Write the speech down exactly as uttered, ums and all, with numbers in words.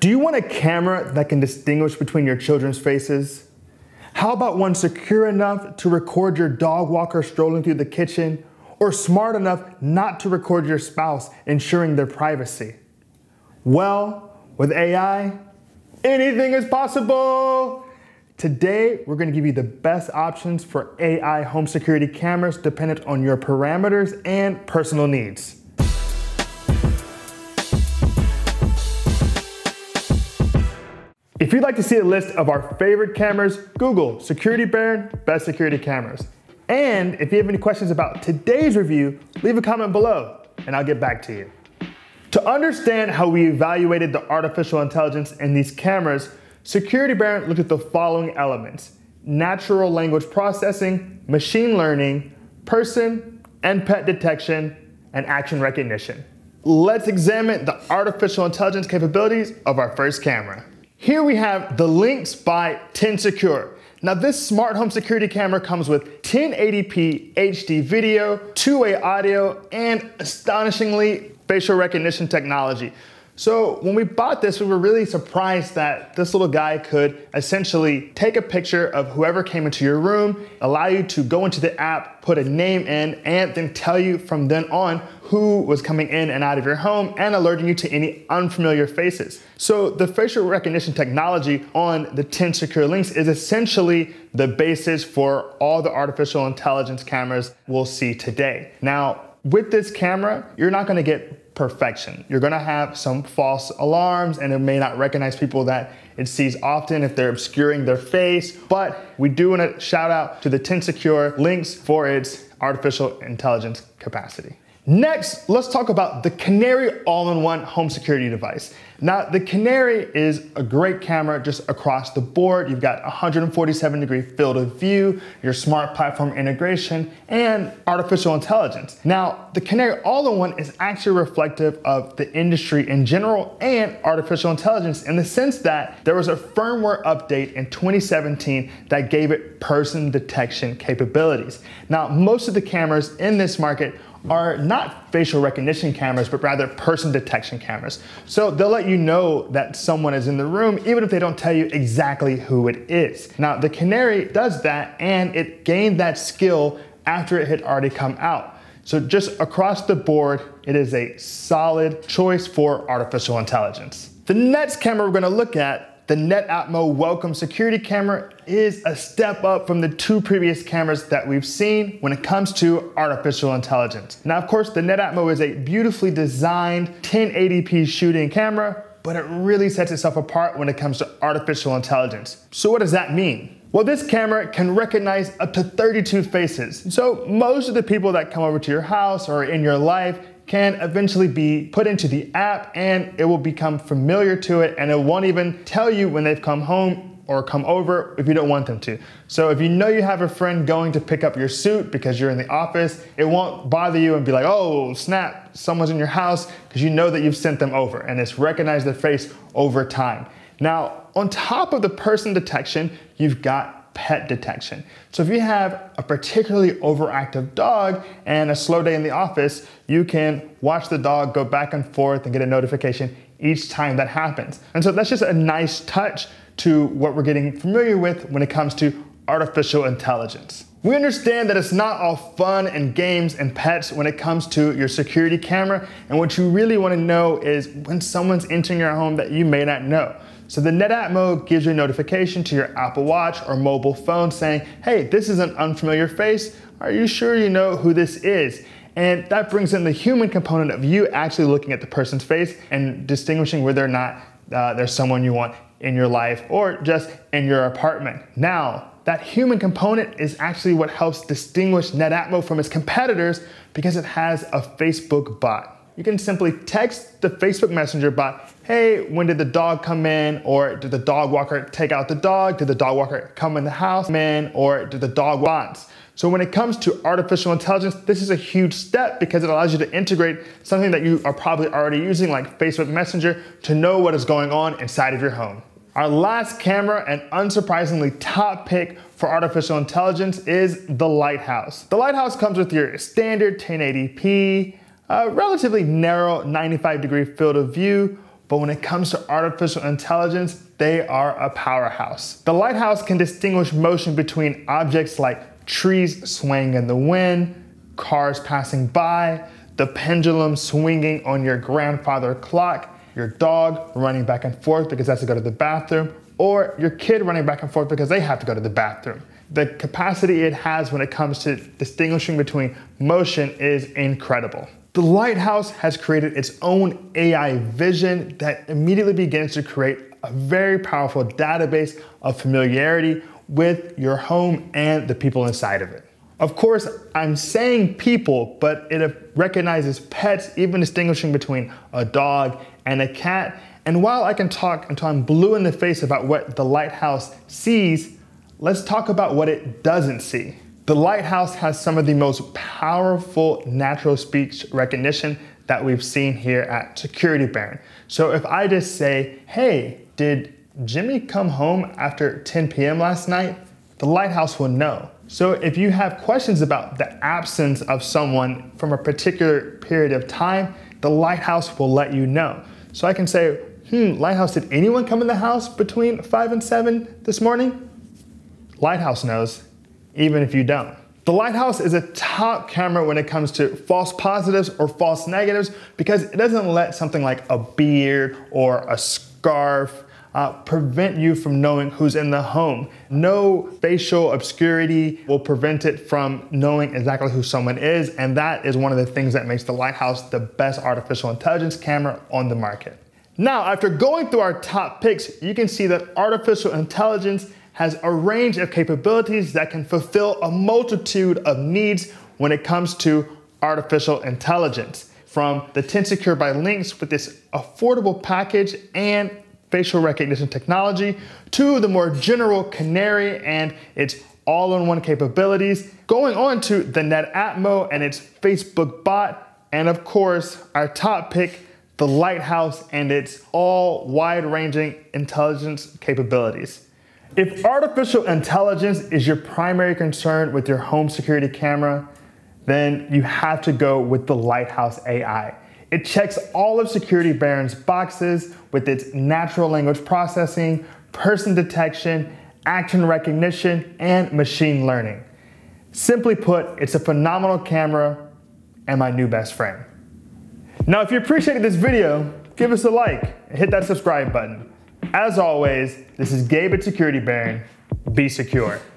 Do you want a camera that can distinguish between your children's faces? How about one secure enough to record your dog walker strolling through the kitchen, or smart enough not to record your spouse, ensuring their privacy? Well, with A I, anything is possible. Today, we're gonna give you the best options for A I home security cameras dependent on your parameters and personal needs. If you'd like to see a list of our favorite cameras, Google Security Baron Best Security Cameras. And if you have any questions about today's review, leave a comment below and I'll get back to you. To understand how we evaluated the artificial intelligence in these cameras, Security Baron looked at the following elements: natural language processing, machine learning, person and pet detection, and action recognition. Let's examine the artificial intelligence capabilities of our first camera. Here we have the Lynx by Tend Secure. Now this smart home security camera comes with ten eighty p H D video, two-way audio, and astonishingly facial recognition technology. So when we bought this, we were really surprised that this little guy could essentially take a picture of whoever came into your room, allow you to go into the app, put a name in, and then tell you from then on who was coming in and out of your home and alerting you to any unfamiliar faces. So the facial recognition technology on the Tend Secure Lynx is essentially the basis for all the artificial intelligence cameras we'll see today. Now, with this camera, you're not gonna get perfection. You're gonna have some false alarms and it may not recognize people that it sees often if they're obscuring their face, but we do wanna shout out to the Tend Secure Lynx for its artificial intelligence capacity. Next, let's talk about the Canary all-in-one home security device. Now, the Canary is a great camera just across the board. You've got one hundred forty-seven degree field of view, your smart platform integration, and artificial intelligence. Now, the Canary all-in-one is actually reflective of the industry in general and artificial intelligence in the sense that there was a firmware update in twenty seventeen that gave it person detection capabilities. Now, most of the cameras in this market are not facial recognition cameras, but rather person detection cameras. So they'll let you know that someone is in the room, even if they don't tell you exactly who it is. Now, the Canary does that, and it gained that skill after it had already come out. So just across the board, it is a solid choice for artificial intelligence. The next camera we're gonna look at, the NetAtmo Welcome Security Camera, is a step up from the two previous cameras that we've seen when it comes to artificial intelligence. Now, of course, the NetAtmo is a beautifully designed ten eighty p shooting camera, but it really sets itself apart when it comes to artificial intelligence. So what does that mean? Well, this camera can recognize up to thirty-two faces. So most of the people that come over to your house or in your life can eventually be put into the app and it will become familiar to it, and it won't even tell you when they've come home or come over if you don't want them to. So if you know you have a friend going to pick up your suit because you're in the office, it won't bother you and be like, oh snap, someone's in your house, because you know that you've sent them over, and it's recognized their face over time. Now, on top of the person detection, you've got pet detection. So if you have a particularly overactive dog and a slow day in the office, you can watch the dog go back and forth and get a notification each time that happens. And so that's just a nice touch to what we're getting familiar with when it comes to artificial intelligence. We understand that it's not all fun and games and pets when it comes to your security camera, and what you really want to know is when someone's entering your home that you may not know. So the NetAtmo gives you a notification to your Apple Watch or mobile phone saying, hey, this is an unfamiliar face. Are you sure you know who this is? And that brings in the human component of you actually looking at the person's face and distinguishing whether or not uh, there's someone you want in your life or just in your apartment. Now, that human component is actually what helps distinguish NetAtmo from its competitors, because it has a Facebook bot. You can simply text the Facebook Messenger bot, hey, when did the dog come in? Or did the dog walker take out the dog? Did the dog walker come in the house? Man, or did the dog wants? So when it comes to artificial intelligence, this is a huge step because it allows you to integrate something that you are probably already using, like Facebook Messenger, to know what is going on inside of your home. Our last camera, and unsurprisingly top pick for artificial intelligence, is the Lighthouse. The Lighthouse comes with your standard ten eighty p, a relatively narrow ninety-five degree field of view, but when it comes to artificial intelligence, they are a powerhouse. The Lighthouse can distinguish motion between objects like trees swaying in the wind, cars passing by, the pendulum swinging on your grandfather clock, your dog running back and forth because it has to go to the bathroom, or your kid running back and forth because they have to go to the bathroom. The capacity it has when it comes to distinguishing between motion is incredible. The Lighthouse has created its own A I vision that immediately begins to create a very powerful database of familiarity with your home and the people inside of it. Of course, I'm saying people, but it recognizes pets, even distinguishing between a dog and a cat. And while I can talk until I'm blue in the face about what the Lighthouse sees, let's talk about what it doesn't see. The Lighthouse has some of the most powerful natural speech recognition that we've seen here at Security Baron. So if I just say, hey, did Jimmy come home after ten P M last night? The Lighthouse will know. So if you have questions about the absence of someone from a particular period of time, the Lighthouse will let you know. So I can say, hmm, Lighthouse, did anyone come in the house between five and seven this morning? Lighthouse knows, even if you don't. The Lighthouse is a top camera when it comes to false positives or false negatives because it doesn't let something like a beard or a scarf Uh, prevent you from knowing who's in the home. No facial obscurity will prevent it from knowing exactly who someone is, and that is one of the things that makes the Lighthouse the best artificial intelligence camera on the market. Now, after going through our top picks, you can see that artificial intelligence has a range of capabilities that can fulfill a multitude of needs when it comes to artificial intelligence. From the Tend Secure by Lynx with this affordable package and facial recognition technology, to the more general Canary and its all-in-one capabilities, going on to the NetAtmo and its Facebook bot, and of course, our top pick, the Lighthouse and its all wide-ranging intelligence capabilities. If artificial intelligence is your primary concern with your home security camera, then you have to go with the Lighthouse A I. It checks all of Security Baron's boxes with its natural language processing, person detection, action recognition, and machine learning. Simply put, it's a phenomenal camera and my new best friend. Now, if you appreciated this video, give us a like and hit that subscribe button. As always, this is Gabe at Security Baron. Be secure.